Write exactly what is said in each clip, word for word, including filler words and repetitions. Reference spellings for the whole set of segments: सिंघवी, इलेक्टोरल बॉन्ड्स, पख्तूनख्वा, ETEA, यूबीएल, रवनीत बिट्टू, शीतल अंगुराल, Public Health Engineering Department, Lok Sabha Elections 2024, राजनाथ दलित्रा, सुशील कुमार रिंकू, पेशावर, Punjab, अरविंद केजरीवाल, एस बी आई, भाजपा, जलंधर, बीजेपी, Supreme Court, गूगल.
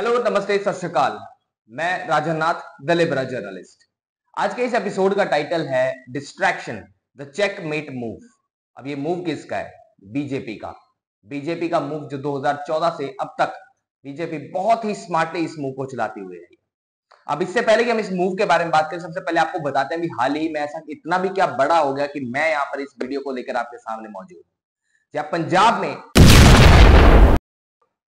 Hello नमस्ते सत श्री अकाल। मैं राजनाथ दलित्रा जर्नलिस्ट। आज के इस एपिसोड का टाइटल है डिस्ट्रैक्शन द चेकमेट मूव। अब ये मूव किसका है? बीजेपी का। बीजेपी का मूव जो दो हज़ार चौदह से अब तक बीजेपी बहुत ही स्मार्टली इस मूव को चलाती हुई है। अब इससे पहले कि हम इस मूव के बारे में बात करें, सबसे पहले आपको बताते हैं हाल ही में ऐसा इतना भी क्या बड़ा हो गया कि मैं यहाँ पर इस वीडियो को लेकर आपके सामने मौजूद हूँ। जब पंजाब में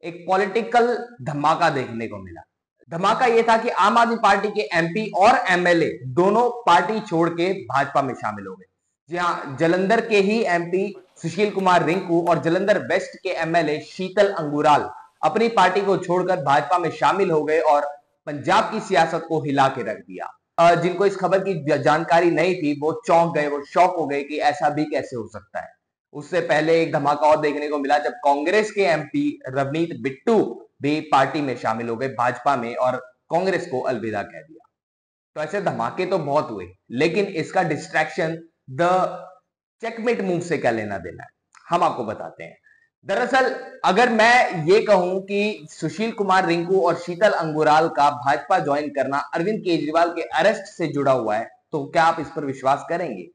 एक पॉलिटिकल धमाका देखने को मिला। धमाका यह था कि आम आदमी पार्टी के एमपी और एमएलए दोनों पार्टी छोड़ के भाजपा में शामिल हो गए। जी हाँ, जलंधर के ही एमपी सुशील कुमार रिंकू और जलंधर वेस्ट के एमएलए शीतल अंगुराल अपनी पार्टी को छोड़कर भाजपा में शामिल हो गए और पंजाब की सियासत को हिला के रख दिया। जिनको इस खबर की जानकारी नहीं थी वो चौंक गए, वो शॉक हो गए कि ऐसा भी कैसे हो सकता है। उससे पहले एक धमाका और देखने को मिला जब कांग्रेस के एमपी रवनीत बिट्टू भी पार्टी में शामिल हो गए भाजपा में और कांग्रेस को अलविदा कह दिया। तो ऐसे धमाके तो बहुत हुए, लेकिन इसका डिस्ट्रैक्शन द चेकमेट मूव से क्या लेना देना है हम आपको बताते हैं। दरअसल अगर मैं ये कहूं कि सुशील कुमार रिंकू और शीतल अंगुराल का भाजपा ज्वाइन करना अरविंद केजरीवाल के अरेस्ट से जुड़ा हुआ है, तो क्या आप इस पर विश्वास करेंगे?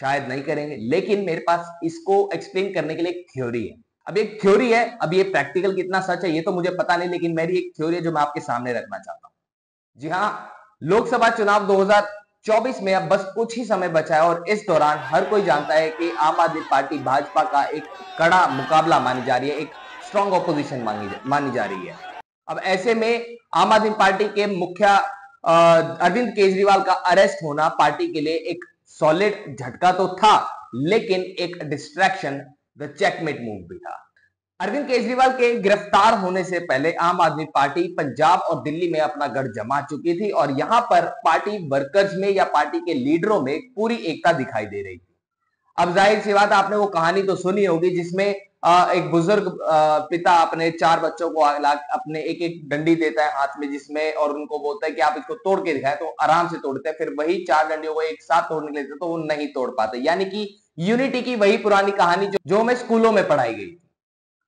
शायद नहीं करेंगे, लेकिन मेरे पास इसको एक्सप्लेन करने के लिए एक थ्योरी है। अब एक थ्योरी है, अब ये प्रैक्टिकल कितना सच है ये तो मुझे पता नहीं, लेकिन मेरी एक थ्योरी है जो मैं आपके सामने रखना चाहता हूं। जी हाँ, लोकसभा चुनाव दो हज़ार चौबीस में अब बस कुछ ही समय बचा है और इस दौरान हर कोई जानता है कि आम आदमी पार्टी भाजपा का एक कड़ा मुकाबला मानी जा रही है, एक स्ट्रॉन्ग ऑपोजिशन मानी जा रही है। अब ऐसे में आम आदमी पार्टी के मुखिया अरविंद केजरीवाल का अरेस्ट होना पार्टी के लिए एक सॉलिड झटका तो था, लेकिन एक डिस्ट्रैक्शन द चेकमेट मूव भी था। अरविंद केजरीवाल के गिरफ्तार होने से पहले आम आदमी पार्टी पंजाब और दिल्ली में अपना गढ़ जमा चुकी थी और यहां पर पार्टी वर्कर्स में या पार्टी के लीडरों में पूरी एकता दिखाई दे रही थी। अब जाहिर सी बात, आपने वो कहानी तो सुनी होगी जिसमें एक बुजुर्ग पिता अपने चार बच्चों को अपने एक एक डंडी देता है हाथ में, जिसमें और उनको बोलता है कि आप इसको तोड़ के दिखाएं, तो आराम से तोड़ते हैं। फिर वही चार डंडियों को एक साथ तोड़ने के लिए तो वो नहीं तोड़ पाते। यानी कि यूनिटी की वही पुरानी कहानी जो जो हमें स्कूलों में पढ़ाई गई।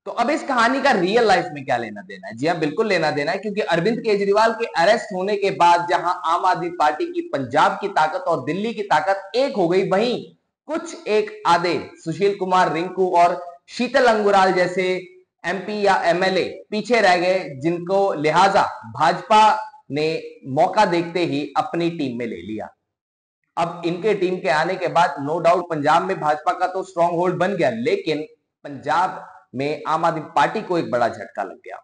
तो अब इस कहानी का रियल लाइफ में क्या लेना देना है? जी हाँ, बिल्कुल लेना देना है, क्योंकि अरविंद केजरीवाल के अरेस्ट होने के बाद जहां आम आदमी पार्टी की पंजाब की ताकत और दिल्ली की ताकत एक हो गई, वहीं कुछ एक आधे सुशील कुमार रिंकू और शीतल अंगुराल जैसे एमपी या एमएलए पीछे रह गए, जिनको लिहाजा भाजपा ने मौका देखते ही अपनी टीम में ले लिया। अब इनके टीम के आने के बाद नो डाउट पंजाब में भाजपा का तो स्ट्रॉन्ग होल्ड बन गया, लेकिन पंजाब में आम आदमी पार्टी को एक बड़ा झटका लग गया।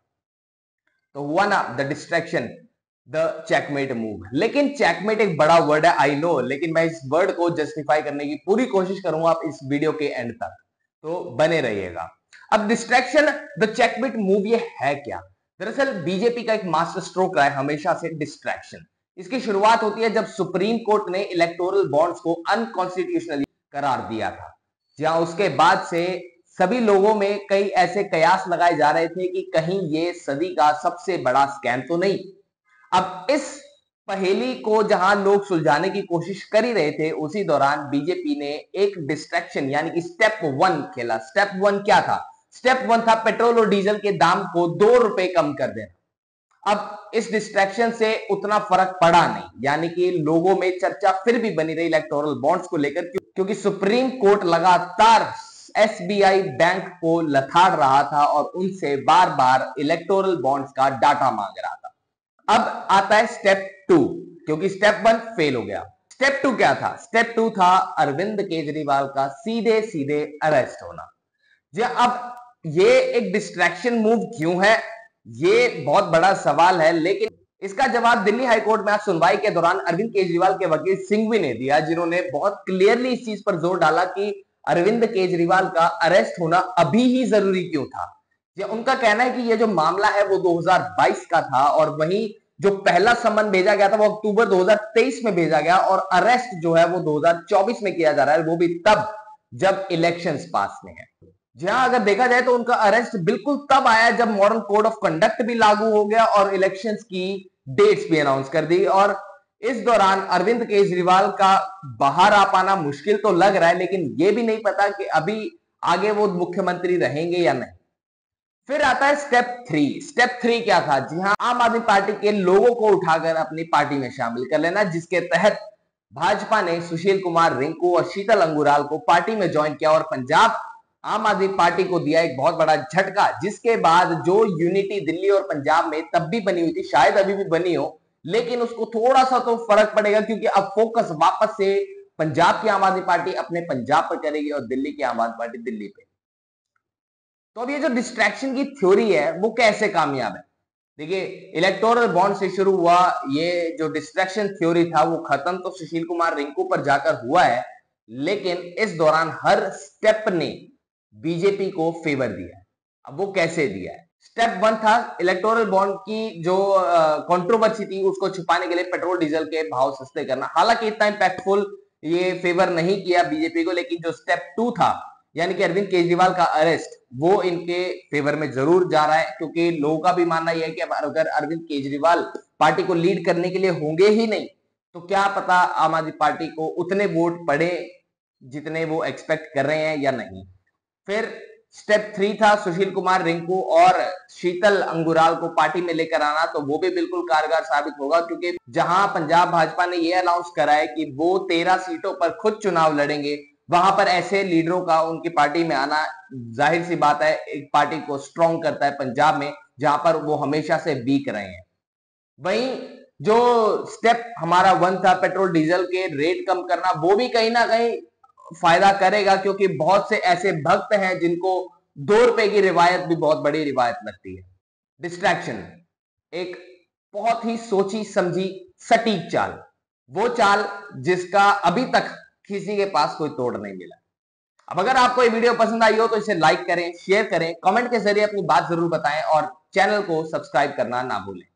तो हुआ ना the distraction the checkmate move. लेकिन चेकमेट एक बड़ा वर्ड है, आई नो, लेकिन मैं इस वर्ड को जस्टिफाई करने की पूरी कोशिश करूंगा आप इस वीडियो के एंड तक, तो बने रहिएगा। अब डिस्ट्रैक्शन द चेकमेट मूव ये है क्या? दरअसल बीजेपी का एक मास्टर स्ट्रोक रहा है हमेशा से डिस्ट्रैक्शन। इसकी शुरुआत होती है जब सुप्रीम कोर्ट ने इलेक्टोरल बॉन्ड्स को अनकॉन्स्टिट्यूशनली करार दिया था। जहां उसके बाद से सभी लोगों में कई ऐसे कयास लगाए जा रहे थे कि कहीं ये सदी का सबसे बड़ा स्कैम तो नहीं। अब इस पहेली को जहां लोग सुलझाने की कोशिश कर ही रहे थे, उसी दौरान बीजेपी ने एक डिस्ट्रैक्शन यानी कि स्टेप वन खेला। स्टेप वन क्या था? स्टेप वन था पेट्रोल और डीजल के दाम को दो रुपए कम कर देना। अब इस डिस्ट्रैक्शन से उतना फर्क पड़ा नहीं, यानी कि लोगों में चर्चा फिर भी बनी रही इलेक्टोरल बॉन्ड्स को लेकर, क्योंकि सुप्रीम कोर्ट लगातार एस बी आई बैंक को लथाड़ रहा था और उनसे बार बार इलेक्टोरल बॉन्ड्स का डाटा मांग रहा था। अब आता है स्टेप टू, क्योंकि स्टेप वन फेल हो गया। स्टेप टू क्या था? स्टेप टू था अरविंद केजरीवाल का सीधे सीधे अरेस्ट होना। जी, अब ये एक डिस्ट्रैक्शन मूव क्यों है? ये बहुत बड़ा सवाल है, लेकिन इसका जवाब दिल्ली हाईकोर्ट में आज सुनवाई के दौरान अरविंद केजरीवाल के वकील सिंघवी ने दिया, जिन्होंने बहुत क्लियरली इस चीज पर जोर डाला कि अरविंद केजरीवाल का अरेस्ट होना अभी ही जरूरी क्यों था। उनका कहना है कि यह जो मामला है वो दो हज़ार बाईस का था और वहीं जो पहला समन भेजा गया था वो अक्टूबर दो हज़ार तेईस में भेजा गया और अरेस्ट जो है वो दो हज़ार चौबीस में किया जा रहा है, वो भी तब जब इलेक्शंस पास में है। जहां अगर देखा जाए तो उनका अरेस्ट बिल्कुल तब आया जब मॉडर्न कोड ऑफ कंडक्ट भी लागू हो गया और इलेक्शंस की डेट्स भी अनाउंस कर दी। और इस दौरान अरविंद केजरीवाल का बाहर आ पाना मुश्किल तो लग रहा है, लेकिन यह भी नहीं पता कि अभी आगे वो मुख्यमंत्री रहेंगे या नहीं। फिर आता है स्टेप थ्री। स्टेप थ्री क्या था? जी हाँ, आम आदमी पार्टी के लोगों को उठाकर अपनी पार्टी में शामिल कर लेना, जिसके तहत भाजपा ने सुशील कुमार रिंकू और शीतल अंगुराल को पार्टी में ज्वाइन किया और पंजाब आम आदमी पार्टी को दिया एक बहुत बड़ा झटका। जिसके बाद जो यूनिटी दिल्ली और पंजाब में तब भी बनी हुई थी, शायद अभी भी बनी हो, लेकिन उसको थोड़ा सा तो फर्क पड़ेगा, क्योंकि अब फोकस वापस से पंजाब की आम आदमी पार्टी अपने पंजाब पर करेगी और दिल्ली की आम आदमी पार्टी दिल्ली पे। तो अब ये जो डिस्ट्रैक्शन की थ्योरी है वो कैसे कामयाब है? देखिए, इलेक्टोरल बॉन्ड से शुरू हुआ ये जो डिस्ट्रैक्शन थ्योरी था, वो खत्म तो सुशील कुमार रिंकू पर जाकर हुआ है, लेकिन इस दौरान हर स्टेप ने बीजेपी को फेवर दिया है। अब वो कैसे दिया है? स्टेप वन था इलेक्टोरल बॉन्ड की जो कंट्रोवर्सी uh, थी उसको छुपाने के लिए पेट्रोल डीजल के भाव सस्ते करना। हालांकि इतना इम्पैक्टफुल ये फेवर नहीं किया बीजेपी को, लेकिन जो स्टेप टू था यानी कि अरविंद केजरीवाल का अरेस्ट, वो इनके फेवर में जरूर जा रहा है, क्योंकि लोगों का भी मानना यह है कि अगर अरविंद केजरीवाल पार्टी को लीड करने के लिए होंगे ही नहीं, तो क्या पता आम आदमी पार्टी को उतने वोट पड़े जितने वो एक्सपेक्ट कर रहे हैं या नहीं। फिर स्टेप थ्री था सुशील कुमार रिंकू और शीतल अंगुराल को पार्टी में लेकर आना, तो वो भी बिल्कुल कारगर साबित होगा, क्योंकि जहां पंजाब भाजपा ने ये अनाउंस करा है कि वो तेरह सीटों पर खुद चुनाव लड़ेंगे, वहां पर ऐसे लीडरों का उनकी पार्टी में आना जाहिर सी बात है एक पार्टी को स्ट्रॉन्ग करता है पंजाब में, जहां पर वो हमेशा से वीक रहे हैं। वहीं जो स्टेप हमारा वन था पेट्रोल डीजल के रेट कम करना, वो भी कहीं ना कहीं फायदा करेगा, क्योंकि बहुत से ऐसे भक्त हैं जिनको दो रुपए की रिवायत भी बहुत बड़ी रिवायत लगती है। डिस्ट्रैक्शन एक बहुत ही सोची समझी सटीक चाल, वो चाल जिसका अभी तक किसी के पास कोई तोड़ नहीं मिला। अब अगर आपको ये वीडियो पसंद आई हो तो इसे लाइक करें, शेयर करें, कमेंट के जरिए अपनी बात जरूर बताएं और चैनल को सब्सक्राइब करना ना भूलें।